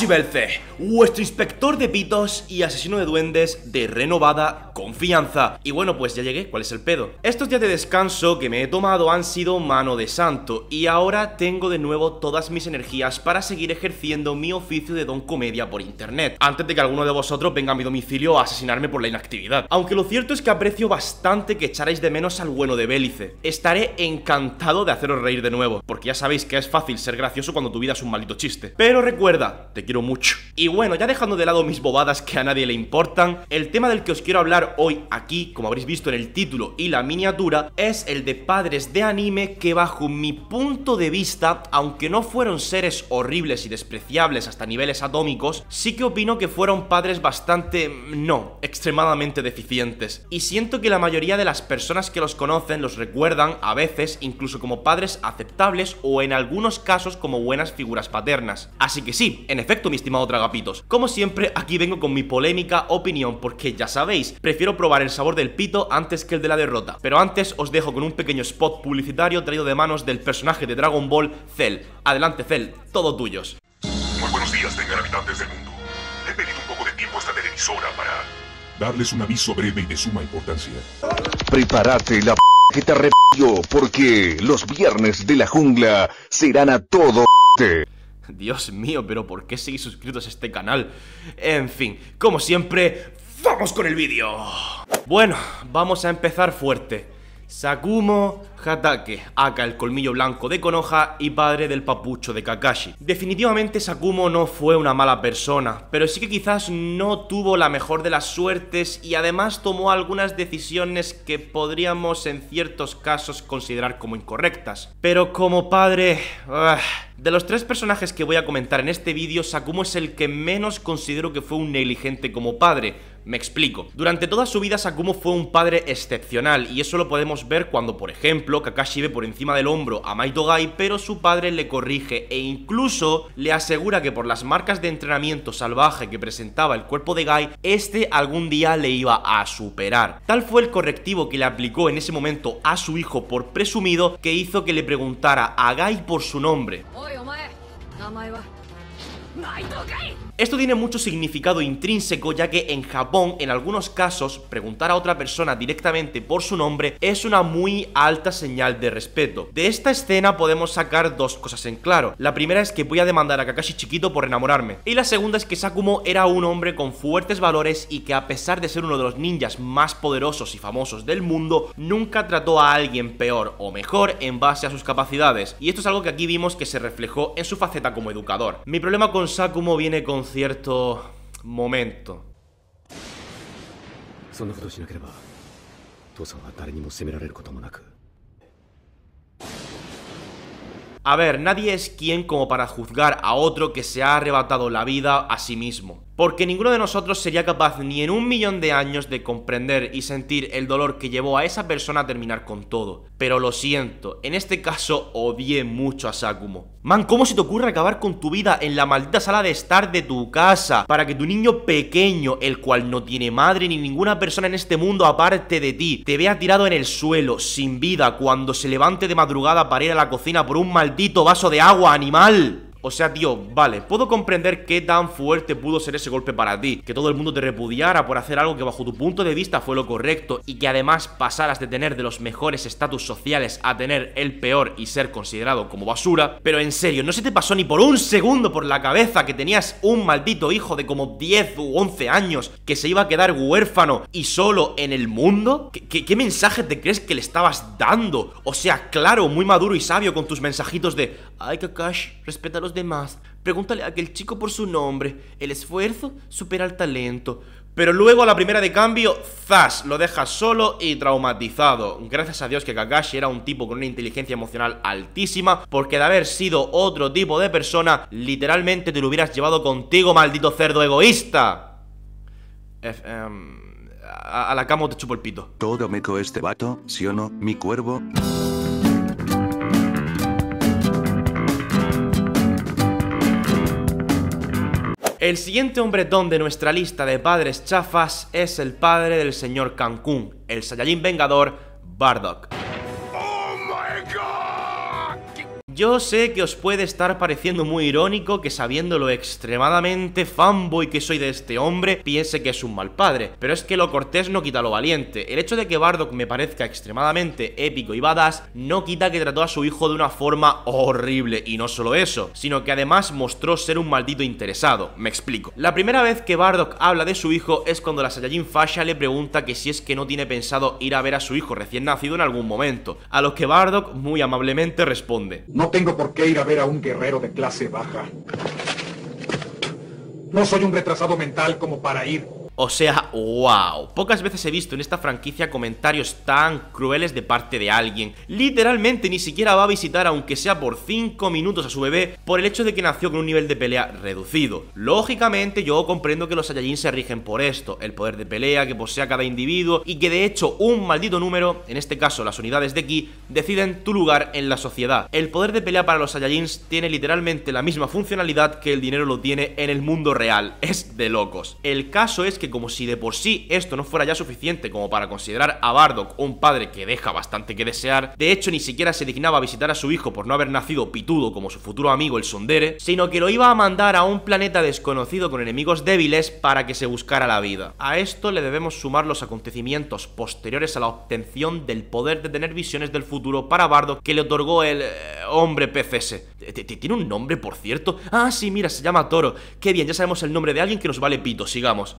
Kakashi Beelce, vuestro inspector de pitos y asesino de duendes de renovada confianza. Y bueno, pues ya llegué, ¿cuál es el pedo? Estos días de descanso que me he tomado han sido mano de santo, y ahora tengo de nuevo todas mis energías para seguir ejerciendo mi oficio de don comedia por internet, antes de que alguno de vosotros venga a mi domicilio a asesinarme por la inactividad. Aunque lo cierto es que aprecio bastante que echarais de menos al bueno de Beelce. Estaré encantado de haceros reír de nuevo, porque ya sabéis que es fácil ser gracioso cuando tu vida es un maldito chiste. Pero recuerda, te quiero mucho. Y bueno, ya dejando de lado mis bobadas que a nadie le importan, el tema del que os quiero hablar hoy aquí, como habréis visto en el título y la miniatura, es el de padres de anime que, bajo mi punto de vista, aunque no fueron seres horribles y despreciables hasta niveles atómicos, sí que opino que fueron padres bastante... no, extremadamente deficientes. Y siento que la mayoría de las personas que los conocen los recuerdan, a veces, incluso como padres aceptables o en algunos casos como buenas figuras paternas. Así que sí, en efecto, mi estimado Tragapitos, como siempre, aquí vengo con mi polémica opinión, porque ya sabéis, prefiero probar el sabor del pito antes que el de la derrota. Pero antes os dejo con un pequeño spot publicitario traído de manos del personaje de Dragon Ball, Cell. Adelante, Cell, todo tuyos. Muy buenos días, tengan habitantes del mundo. He pedido un poco de tiempo a esta televisora para darles un aviso breve y de suma importancia. Prepárate la p*** que te arrepió, porque los viernes de la jungla serán a todo p***. Dios mío, pero ¿por qué seguís suscritos a este canal? En fin, como siempre, ¡vamos con el vídeo! Bueno, vamos a empezar fuerte. Sakumo Hatake, aka el colmillo blanco de Konoha y padre del papucho de Kakashi. Definitivamente Sakumo no fue una mala persona, pero sí que quizás no tuvo la mejor de las suertes y además tomó algunas decisiones que podríamos en ciertos casos considerar como incorrectas. Pero como padre... De los tres personajes que voy a comentar en este vídeo, Sakumo es el que menos considero que fue un negligente como padre. Me explico. Durante toda su vida Sakumo fue un padre excepcional, y eso lo podemos ver cuando, por ejemplo, Kakashi ve por encima del hombro a Maito Gai, pero su padre le corrige e incluso le asegura que por las marcas de entrenamiento salvaje que presentaba el cuerpo de Gai, este algún día le iba a superar. Tal fue el correctivo que le aplicó en ese momento a su hijo por presumido, que hizo que le preguntara a Gai por su nombre. Esto tiene mucho significado intrínseco, ya que en Japón, en algunos casos, preguntar a otra persona directamente por su nombre es una muy alta señal de respeto. De esta escena podemos sacar dos cosas en claro. La primera es que voy a demandar a Kakashi chiquito por enamorarme. Y la segunda es que Sakumo era un hombre con fuertes valores y que, a pesar de ser uno de los ninjas más poderosos y famosos del mundo, nunca trató a alguien peor o mejor en base a sus capacidades. Y esto es algo que aquí vimos que se reflejó en su faceta como educador. Mi problema con Sakumo viene con cierto momento. A ver, nadie es quien como para juzgar a otro que se ha arrebatado la vida a sí mismo, porque ninguno de nosotros sería capaz ni en 1.000.000 de años de comprender y sentir el dolor que llevó a esa persona a terminar con todo. Pero lo siento, en este caso odié mucho a Sakumo. Man, ¿cómo se te ocurre acabar con tu vida en la maldita sala de estar de tu casa para que tu niño pequeño, el cual no tiene madre ni ninguna persona en este mundo aparte de ti, te vea tirado en el suelo, sin vida, cuando se levante de madrugada para ir a la cocina por un maldito vaso de agua, animal? O sea, tío, vale, puedo comprender qué tan fuerte pudo ser ese golpe para ti, que todo el mundo te repudiara por hacer algo que bajo tu punto de vista fue lo correcto, y que además pasaras de tener de los mejores estatus sociales a tener el peor y ser considerado como basura. Pero en serio, ¿no se te pasó ni por un segundo por la cabeza que tenías un maldito hijo de como 10 u 11 años que se iba a quedar huérfano y solo en el mundo? ¿Qué mensaje te crees que le estabas dando? O sea, claro, muy maduro y sabio con tus mensajitos de "Ay, Kakashi, respétalo demás, pregúntale a aquel chico por su nombre, el esfuerzo supera el talento", pero luego a la primera de cambio, ¡zas!, lo dejas solo y traumatizado. Gracias a Dios que Kakashi era un tipo con una inteligencia emocional altísima, porque de haber sido otro tipo de persona, literalmente te lo hubieras llevado contigo, maldito cerdo egoísta. A la cama te chupo el pito. Todo meco este vato, ¿sí o no, mi cuervo? El siguiente hombretón de nuestra lista de padres chafas es el padre del señor Cancún, el Saiyajin vengador Bardock. Yo sé que os puede estar pareciendo muy irónico que, sabiendo lo extremadamente fanboy que soy de este hombre, piense que es un mal padre, pero es que lo cortés no quita lo valiente. El hecho de que Bardock me parezca extremadamente épico y badass no quita que trató a su hijo de una forma horrible, y no solo eso, sino que además mostró ser un maldito interesado. Me explico. La primera vez que Bardock habla de su hijo es cuando la Saiyajin Fasha le pregunta que si es que no tiene pensado ir a ver a su hijo recién nacido en algún momento, a los que Bardock muy amablemente responde: no tengo por qué ir a ver a un guerrero de clase baja. No soy un retrasado mental como para ir. O sea, wow, pocas veces he visto en esta franquicia comentarios tan crueles de parte de alguien. Literalmente ni siquiera va a visitar, aunque sea por 5 minutos, a su bebé por el hecho de que nació con un nivel de pelea reducido. Lógicamente yo comprendo que los Saiyajin se rigen por esto, el poder de pelea que posea cada individuo, y que de hecho un maldito número, en este caso las unidades de ki, deciden tu lugar en la sociedad. El poder de pelea para los Saiyajin tiene literalmente la misma funcionalidad que el dinero lo tiene en el mundo real. Es de locos. El caso es que, como si de por sí esto no fuera ya suficiente como para considerar a Bardock un padre que deja bastante que desear, de hecho ni siquiera se dignaba a visitar a su hijo por no haber nacido pitudo como su futuro amigo el Tsundere, sino que lo iba a mandar a un planeta desconocido con enemigos débiles para que se buscara la vida. A esto le debemos sumar los acontecimientos posteriores a la obtención del poder de tener visiones del futuro para Bardock que le otorgó el hombre pez ese. ¿Tiene un nombre, por cierto? Ah, sí, mira, se llama Toro. Qué bien, ya sabemos el nombre de alguien que nos vale pito. Sigamos.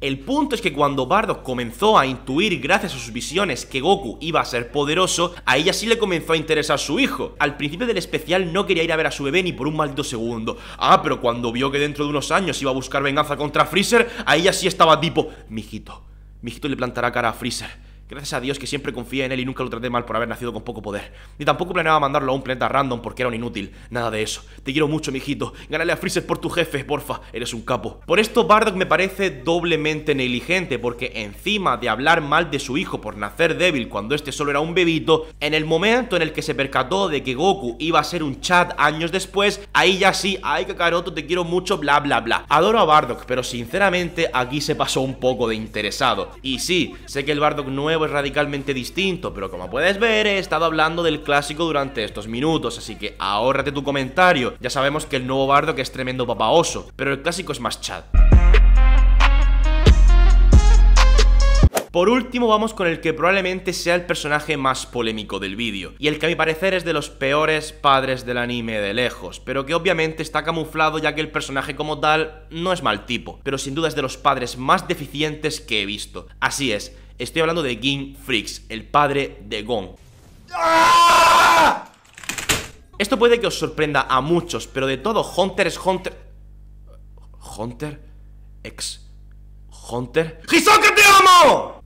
El punto es que cuando Bardock comenzó a intuir gracias a sus visiones que Goku iba a ser poderoso, a ella sí le comenzó a interesar su hijo. Al principio del especial no quería ir a ver a su bebé ni por un maldito segundo. Ah, pero cuando vio que dentro de unos años iba a buscar venganza contra Freezer, a ella sí estaba tipo: mijito le plantará cara a Freezer. Gracias a Dios que siempre confié en él y nunca lo traté mal por haber nacido con poco poder. Ni tampoco planeaba mandarlo a un planeta random porque era un inútil. Nada de eso. Te quiero mucho, mijito. Gánale a Freezer por tu jefe, porfa. Eres un capo. Por esto Bardock me parece doblemente negligente, porque encima de hablar mal de su hijo por nacer débil cuando este solo era un bebito, en el momento en el que se percató de que Goku iba a ser un chat años después, ahí ya sí: ay, Kakaroto, te quiero mucho, bla bla bla. Adoro a Bardock, pero sinceramente aquí se pasó un poco de interesado. Y sí, sé que el Bardock nuevo es radicalmente distinto, pero como puedes ver he estado hablando del clásico durante estos minutos, así que ahórrate tu comentario. Ya sabemos que el nuevo Bardock es tremendo papá oso, pero el clásico es más chat. Por último, vamos con el que probablemente sea el personaje más polémico del vídeo, y el que a mi parecer es de los peores padres del anime de lejos, pero que obviamente está camuflado ya que el personaje como tal no es mal tipo, pero sin duda es de los padres más deficientes que he visto. Así es, estoy hablando de Ging Freecss, el padre de Gon. Esto puede que os sorprenda a muchos, pero de todo Hunter x Hunter... ¿Hunter? ¿Ex? ¿Hunter? ¡Hisoka, te amo!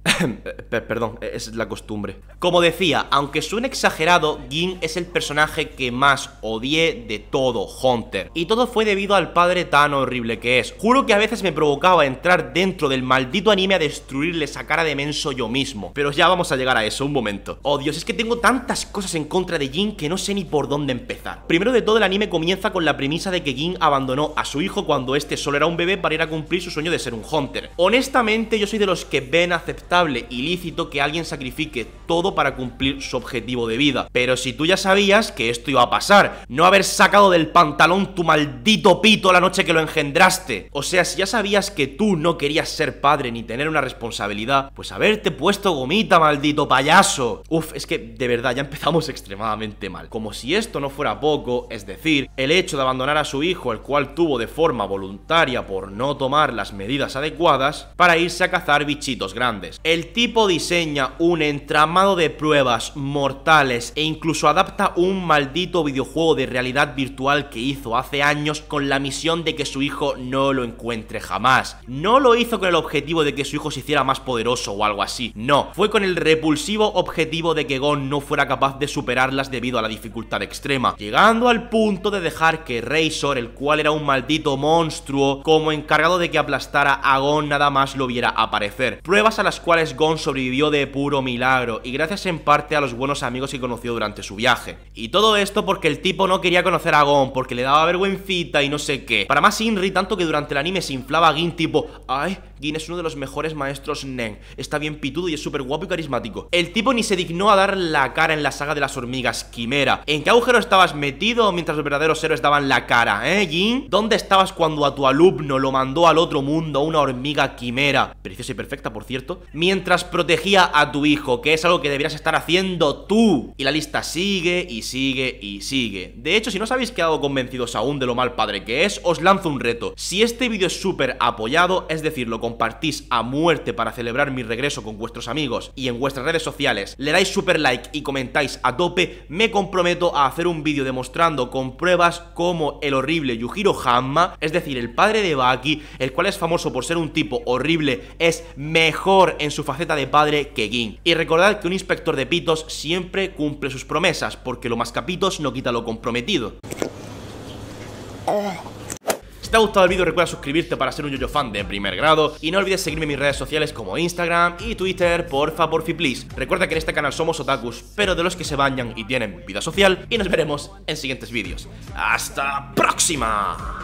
Perdón, es la costumbre. Como decía, aunque suene exagerado, Ging es el personaje que más odié de todo Hunter, y todo fue debido al padre tan horrible que es. Juro que a veces me provocaba entrar dentro del maldito anime a destruirle esa cara de menso yo mismo, pero ya vamos a llegar a eso, un momento. Oh Dios, es que tengo tantas cosas en contra de Ging que no sé ni por dónde empezar. Primero de todo, el anime comienza con la premisa de que Ging abandonó a su hijo cuando este solo era un bebé para ir a cumplir su sueño de ser un Hunter. Honestamente, yo soy de los que ven aceptar ilícito que alguien sacrifique todo para cumplir su objetivo de vida, pero si tú ya sabías que esto iba a pasar, no haber sacado del pantalón tu maldito pito la noche que lo engendraste. O sea, si ya sabías que tú no querías ser padre ni tener una responsabilidad, pues haberte puesto gomita, maldito payaso. Uf, es que de verdad ya empezamos extremadamente mal. Como si esto no fuera poco, es decir, el hecho de abandonar a su hijo, el cual tuvo de forma voluntaria por no tomar las medidas adecuadas, para irse a cazar bichitos grandes. El tipo diseña un entramado de pruebas mortales e incluso adapta un maldito videojuego de realidad virtual que hizo hace años con la misión de que su hijo no lo encuentre jamás. No lo hizo con el objetivo de que su hijo se hiciera más poderoso o algo así, no. Fue con el repulsivo objetivo de que Gon no fuera capaz de superarlas debido a la dificultad extrema, llegando al punto de dejar que Razor, el cual era un maldito monstruo, como encargado de que aplastara a Gon, nada más lo viera aparecer. Pruebas a las cuales cuales Gon sobrevivió de puro milagro y gracias en parte a los buenos amigos que conoció durante su viaje. Y todo esto porque el tipo no quería conocer a Gon, porque le daba vergüencita y no sé qué. Para más Inri, tanto que durante el anime se inflaba a Ging tipo, ay, Ging es uno de los mejores maestros Nen, está bien pitudo y es súper guapo y carismático. El tipo ni se dignó a dar la cara en la saga de las hormigas quimera. ¿En qué agujero estabas metido mientras los verdaderos héroes daban la cara, Ging? ¿Dónde estabas cuando a tu alumno lo mandó al otro mundo una hormiga quimera? Preciosa y perfecta, por cierto. Mientras protegía a tu hijo, que es algo que deberías estar haciendo tú. Y la lista sigue y sigue y sigue. De hecho, si no os habéis quedado convencidos aún de lo mal padre que es, os lanzo un reto. Si este vídeo es súper apoyado, es decir, lo compartís a muerte para celebrar mi regreso con vuestros amigos y en vuestras redes sociales, le dais súper like y comentáis a tope, me comprometo a hacer un vídeo demostrando con pruebas cómo el horrible Yujiro Hanma, es decir, el padre de Baki, el cual es famoso por ser un tipo horrible, es mejor en su faceta de padre que Ging. Y recordad que un inspector de pitos siempre cumple sus promesas, porque lo mascapitos no quita lo comprometido. Si te ha gustado el vídeo, recuerda suscribirte para ser un yoyo fan de primer grado. Y no olvides seguirme en mis redes sociales como Instagram y Twitter, porfa, porfi, please. Recuerda que en este canal somos otakus, pero de los que se bañan y tienen vida social. Y nos veremos en siguientes vídeos. ¡Hasta la próxima!